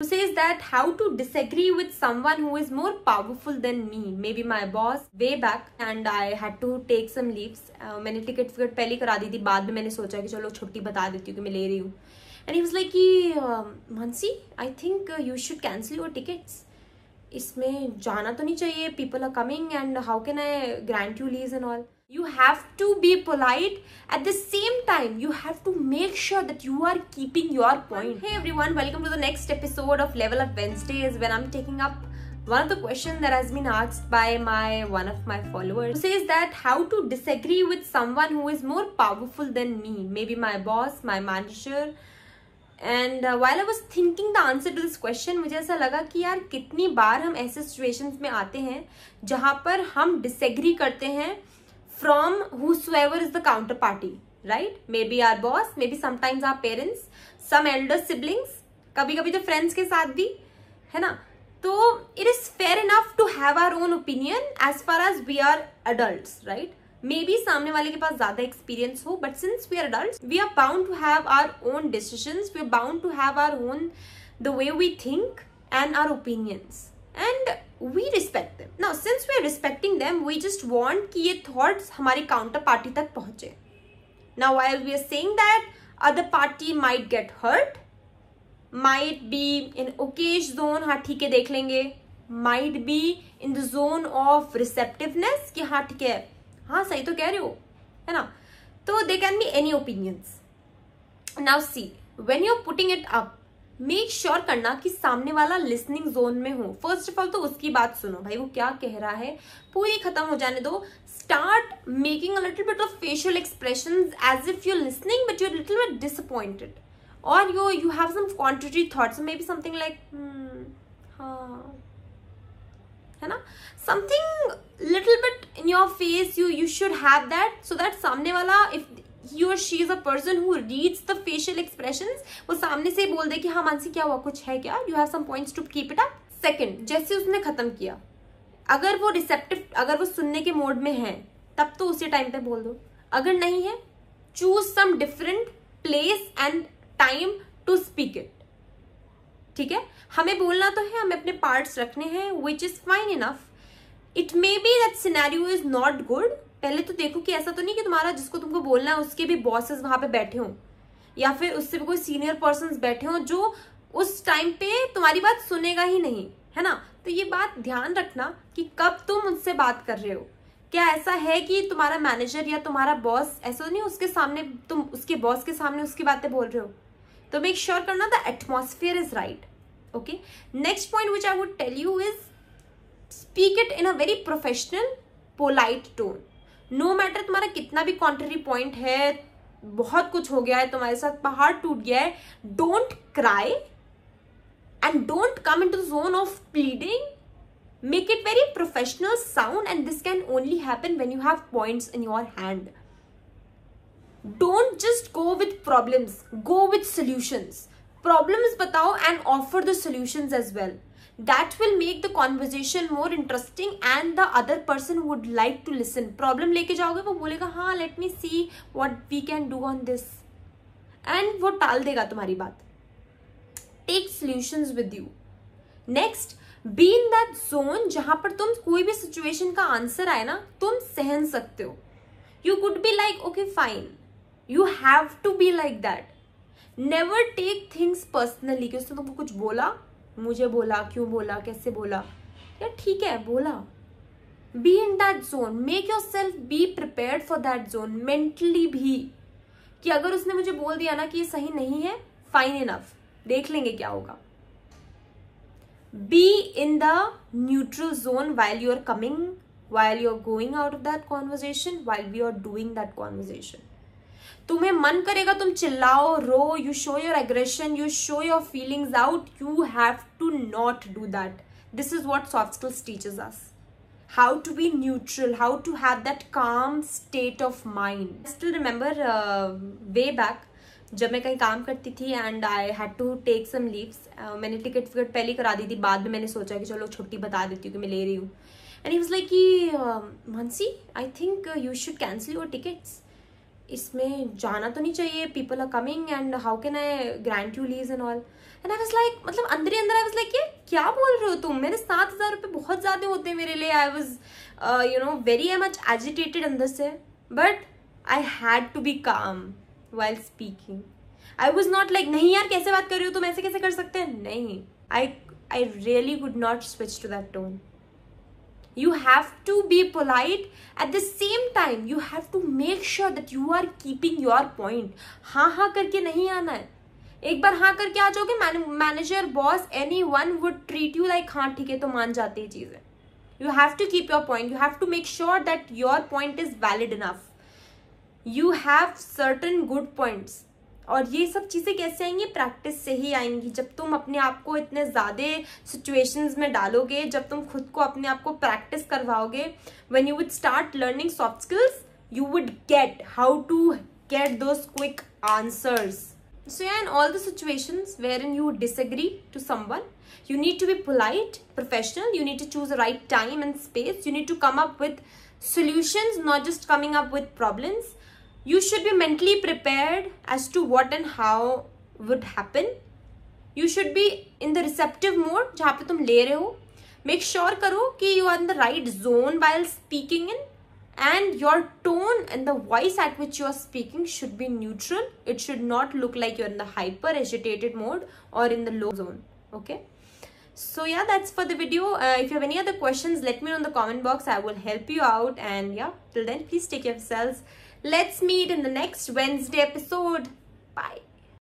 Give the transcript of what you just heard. who says that how to disagree with someone who is more powerful than me, maybe my boss, way back and I had to take some leaves. मैंने ticket फिकट पहले करा दी थी, बाद में मैंने सोचा कि चलो छुट्टी बता देती हूँ कि मैं ले रही हूँ. And he was like कि Mansi, I think you should cancel your tickets. इसमें जाना तो नहीं चाहिए, people are coming and how can I grant you leaves and all. You have to be polite, at the same time you have to make sure that you are keeping your point. Hey everyone, welcome to the next episode of Level Up Wednesdays, when I'm taking up one of the questions that has been asked by one of my followers, who says that how to disagree with someone who is more powerful than me, maybe my boss, my manager. And while I was thinking the answer to this question, मुझे ऐसा लगा कि यार कितनी बार हम ऐसे situations में आते हैं जहाँ पर हम disagree करते हैं from whosoever is the counterparty, right? Maybe our boss, maybe sometimes our parents, some elder siblings, कभी कभी तो friends के साथ भी, है ना? तो it is fair enough to have our own opinion as far as we are adults, right? Maybe सामने वाले के पास ज़्यादा experience हो, but since we are adults, we are bound to have our own decisions, we are bound to have our own, the way we think and our opinions. And we respect them. Now, since we are respecting them, we just want कि ये thoughts हमारी counterparty तक पहुँचे. Now, while we are saying that, other party might get hurt, might be in okay zone, हाँ ठीक है देख लेंगे, might be in the zone of receptiveness कि हाँ ठीक है, हाँ सही तो कह रहे हो, है ना? तो they can be any opinions. Now see, when you're putting it up, make sure करना कि सामने वाला लिसनिंग जोन में हो. फर्स्ट ऑफ ऑल तो उसकी बात सुनो भाई, वो क्या कह रहा है पूरी खत्म हो जाने दो. Start making a little bit of facial expressions as if you are listening but you are little bit disappointed और you have some contrary thoughts, may be something like हाँ, है ना, something little bit in your face. You should have that so that सामने वाला, if he or she is a person who reads the facial expressions, वो सामने से बोल दे कि हाँ मानसी क्या हुआ, कुछ है क्या, you have some points to keep it up. Second, जैसे उसने खत्म किया, अगर वो receptive, अगर वो सुनने के मोड में है तब तो उसी टाइम पे बोल दो, अगर नहीं है choose some different place and time to speak it. ठीक है, हमें बोलना तो है, हमें अपने पार्ट्स रखने हैं, which is fine enough. It may be that scenario is not good. पहले तो देखो कि ऐसा तो नहीं कि तुम्हारा, जिसको तुमको बोलना है उसके भी बॉसेस वहां पे बैठे हों या फिर उससे भी कोई सीनियर पर्सन्स बैठे हों जो उस टाइम पे तुम्हारी बात सुनेगा ही नहीं, है ना? तो ये बात ध्यान रखना कि कब तुम उनसे बात कर रहे हो. क्या ऐसा है कि तुम्हारा मैनेजर या तुम्हारा बॉस, ऐसा नहीं उसके सामने तुम उसके बॉस के सामने उसकी बातें बोल रहे हो. तो मेक श्योर करना the atmosphere is right. Okay, next point which I would tell you is speak it in a very professional polite tone. No matter तुम्हारा कितना भी कॉन्ट्ररी पॉइंट है, बहुत कुछ हो गया है तुम्हारे साथ, पहाड़ टूट गया है, don't cry and don't come into the zone of pleading. Make it very professional sound and this can only happen when you have points in your hand. Don't just go with problems, go with solutions. Problems बताओ and offer the solutions as well. That will make the conversation more interesting and the other person would like to listen. Problem लेके जाओगे, वो बोलेगा हाँ let me see what we can do on this, and वो टाल देगा तुम्हारी बात. Take solutions with you. Next, be in that zone जहाँ पर तुम कोई भी situation का answer आए ना, तुम सहन सकते हो. You could be like okay fine. You have to be like that. Never take things personally कि उसने तुमको कुछ बोला, मुझे बोला, क्यों बोला, कैसे बोला, यार ठीक है बोला. Be in that zone, make yourself be prepared for that zone mentally भी, कि अगर उसने मुझे बोल दिया ना कि ये सही नहीं है, फाइन इनफ, देख लेंगे क्या होगा. Be in the neutral zone while you are coming, while you are going out of that conversation, while we are doing that conversation. तुम्हें मन करेगा तुम चिल्लाओ, रो, you show your aggression, you show your feelings out. You have to not do that. This is what soft skills teaches us, how to be neutral, how to have that calm state of mind. Still remember way back जब मैं कहीं काम करती थी and I had to take some leaves, मैंने ticket फिकट पहले करा दी थी, बाद में मैंने सोचा कि चलो छुट्टी बता देती हूँ कि मैं ले रही हूँ. एंड ही वाज लाइक कि Mansi I think you should cancel your tickets. इसमें जाना तो नहीं चाहिए, people are coming and how can I grant you leaves and all. And I was like, मतलब अंदर ही अंदर आई वाज लाइक ये क्या बोल रहे हो तुम, मेरे 7,000 रुपये बहुत ज़्यादा होते हैं मेरे लिए. I was you know very much agitated अंदर से, but I had to be calm while speaking. I was not like नहीं यार कैसे बात कर रही हो तुम, ऐसे कैसे कर सकते हैं, नहीं. I really would not switch to that tone. You have to be polite, at the same time you have to make sure that you are keeping your point. हाँ हाँ करके नहीं आना है, एक बार हाँ करके आ जाओगे manager boss anyone would treat you like हाँ ठीक है तो मान जाते हैं चीज़ें. You have to keep your point, you have to make sure that your point is valid enough, you have certain good points. और ये सब चीज़ें कैसे आएंगी, प्रैक्टिस से ही आएंगी. जब तुम अपने आप को इतने ज़्यादा सिचुएशंस में डालोगे, जब तुम खुद को अपने आप को प्रैक्टिस करवाओगे, when you would start learning soft skills you would get how to get those quick answers. So yeah in all the situations wherein you disagree to someone, you need to be polite, professional, you need to choose the right time and space, you need to come up with solutions, not just coming up with problems. You should be mentally prepared as to what and how would happen. You should be in the receptive mode जहाँ पे तुम ले रहे हो. Make sure करो कि you are in the right zone while speaking in, and your tone and the voice at which you are speaking should be neutral. It should not look like you're in the hyper agitated mode or in the low zone. Okay. So yeah, that's for the video. If you have any other questions, let me know in the comment box. I will help you out. And yeah, till then, please take care of yourselves. Let's meet in the next Wednesday episode. Bye.